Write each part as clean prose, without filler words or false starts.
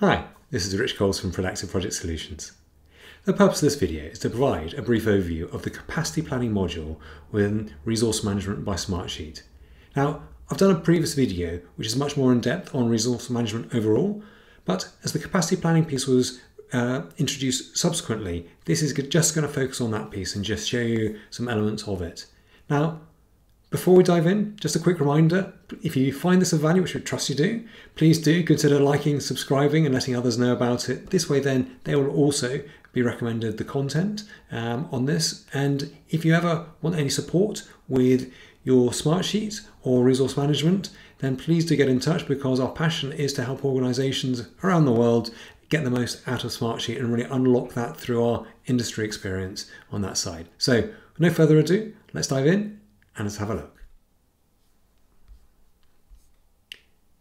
Hi, this is Rich Coles from Prodactive Project Solutions. The purpose of this video is to provide a brief overview of the capacity planning module within Resource Management by Smartsheet. Now, I've done a previous video which is much more in depth on resource management overall, but as the capacity planning piece was introduced subsequently, this is just going to focus on that piece and just show you some elements of it. Now, before we dive in, just a quick reminder, if you find this of value, which we trust you do, please do consider liking, subscribing and letting others know about it. This way then they will also be recommended the content on this. And if you ever want any support with your Smartsheet or resource management, then please do get in touch, because our passion is to help organizations around the world get the most out of Smartsheet and really unlock that through our industry experience on that side. So no further ado, let's dive in. And let's have a look.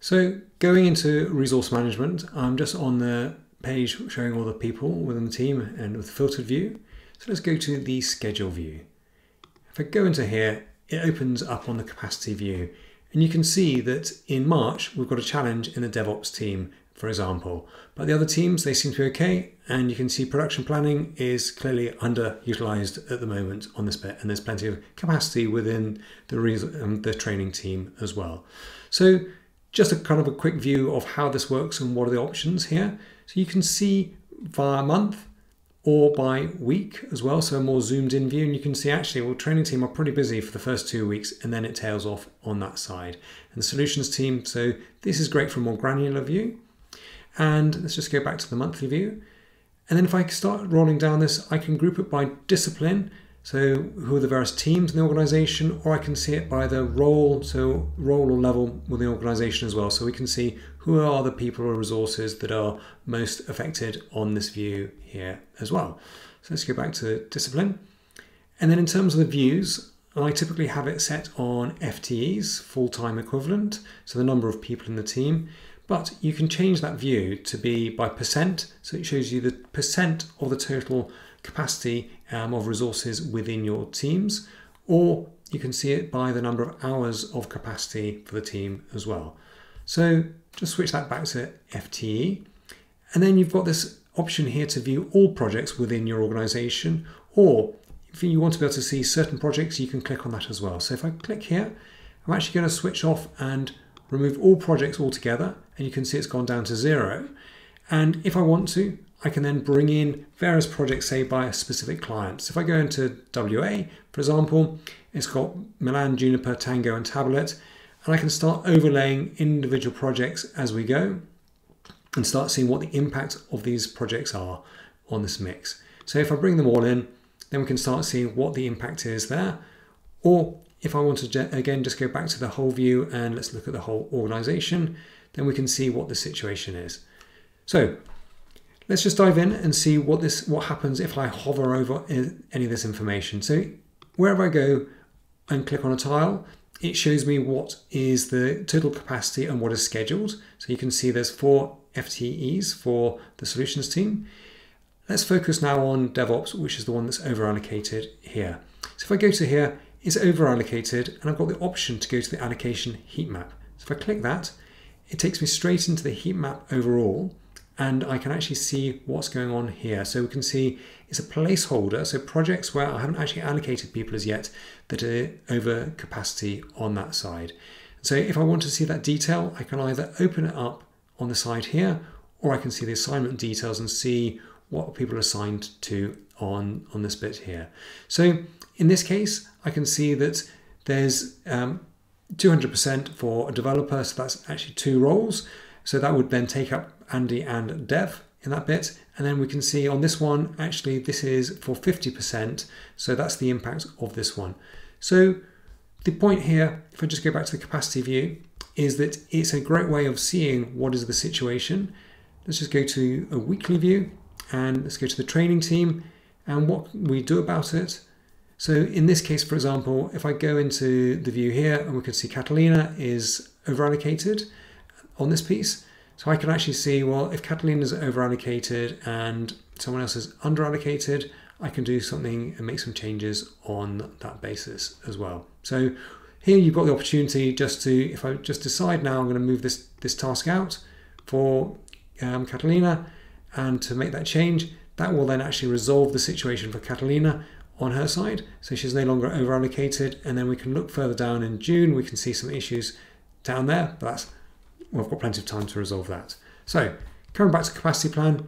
So going into resource management, I'm just on the page showing all the people within the team and with the filtered view. So let's go to the schedule view. If I go into here, it opens up on the capacity view. And you can see that in March, we've got a challenge in the DevOps team, for example. But the other teams, they seem to be okay. And you can see production planning is clearly underutilized at the moment on this bit. And there's plenty of capacity within the training team as well. So just a kind of a quick view of how this works and what are the options here. So you can see via month or by week as well. So a more zoomed in view, and you can see actually, well, training team are pretty busy for the first 2 weeks and then it tails off on that side. And the solutions team, so this is great for a more granular view. And let's just go back to the monthly view. And then if I start rolling down this, I can group it by discipline. So who are the various teams in the organization, or I can see it by the role. So role or level within the organization as well. So we can see who are the people or resources that are most affected on this view here as well. So let's go back to discipline. And then in terms of the views, I typically have it set on FTEs, full-time equivalent. So the number of people in the team. But you can change that view to be by percent. So it shows you the percent of the total capacity of resources within your teams, or you can see it by the number of hours of capacity for the team as well. So just switch that back to FTE. And then you've got this option here to view all projects within your organization, or if you want to be able to see certain projects, you can click on that as well. So if I click here, I'm actually going to switch off and remove all projects altogether, and you can see it's gone down to 0. And if I want to, I can then bring in various projects, say by a specific client. So if I go into WA, for example, it's got Milan, Juniper, Tango and Tablet, and I can start overlaying individual projects as we go and start seeing what the impact of these projects are on this mix. So if I bring them all in, then we can start seeing what the impact is there. Or if I want to, again, just go back to the whole view and let's look at the whole organization, then we can see what the situation is. So let's just dive in and see what happens if I hover over any of this information. So wherever I go and click on a tile, it shows me what is the total capacity and what is scheduled. So you can see there's 4 FTEs for the solutions team. Let's focus now on DevOps, which is the one that's over allocated here. So if I go to here, it's over allocated, and I've got the option to go to the allocation heat map. So if I click that, it takes me straight into the heat map overall, and I can actually see what's going on here. So we can see it's a placeholder, so projects where I haven't actually allocated people as yet that are over capacity on that side. So if I want to see that detail, I can either open it up on the side here, or I can see the assignment details and see what people are assigned to on this bit here. So in this case, I can see that there's 200% for a developer, so that's actually 2 roles. So that would then take up Andy and Dev in that bit. And then we can see on this one, actually this is for 50%. So that's the impact of this one. So the point here, if I just go back to the capacity view, is that it's a great way of seeing what is the situation. Let's just go to a weekly view and let's go to the training team and what we do about it. So in this case, for example, if I go into the view here, and we can see Catalina is overallocated on this piece. So I can actually see, well, if Catalina is overallocated and someone else is underallocated, I can do something and make some changes on that basis as well. So here you've got the opportunity just to, if I just decide now I'm going to move this task out for Catalina and to make that change. That will then actually resolve the situation for Catalina on her side, so she's no longer over allocated. And then we can look further down in June, we can see some issues down there, but that's, we've got plenty of time to resolve that. So coming back to capacity plan,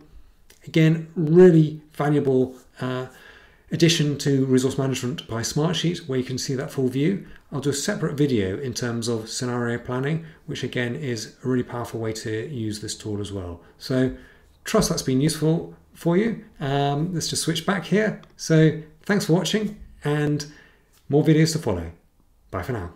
again, really valuable addition to resource management by Smartsheet, where you can see that full view. I'll do a separate video in terms of scenario planning, which again is a really powerful way to use this tool as well. So trust that's been useful for you. Let's just switch back here. So thanks for watching, and more videos to follow. Bye for now.